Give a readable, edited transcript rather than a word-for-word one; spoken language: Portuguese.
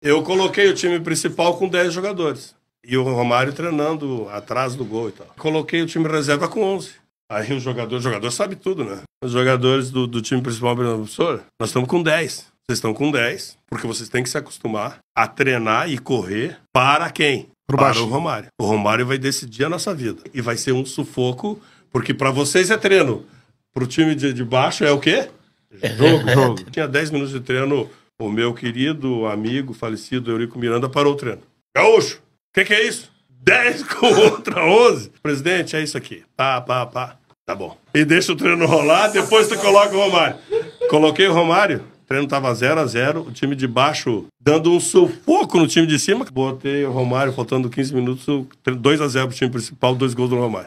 Eu coloquei o time principal com 10 jogadores. E o Romário treinando atrás do gol e tal. Coloquei o time reserva com 11. Aí o jogador sabe tudo, né? Os jogadores do time principal, professor, nós estamos com 10. Vocês estão com 10, porque vocês têm que se acostumar a treinar e correr para quem? Para o Romário. O Romário vai decidir a nossa vida. E vai ser um sufoco, porque para vocês é treino. Pro time de baixo é o quê? Jogo. Tinha 10 minutos de treino, o meu querido amigo falecido Eurico Miranda parou o treino. Gaúcho, o que é isso? 10 contra 11? Presidente, é isso aqui. Pá, pá, pá. Tá bom. E deixa o treino rolar, depois tu coloca o Romário. Coloquei o Romário, o treino tava 0 a 0, o time de baixo dando um sufoco no time de cima. Botei o Romário, faltando 15 minutos, 2 a 0 pro time principal, 2 gols do Romário.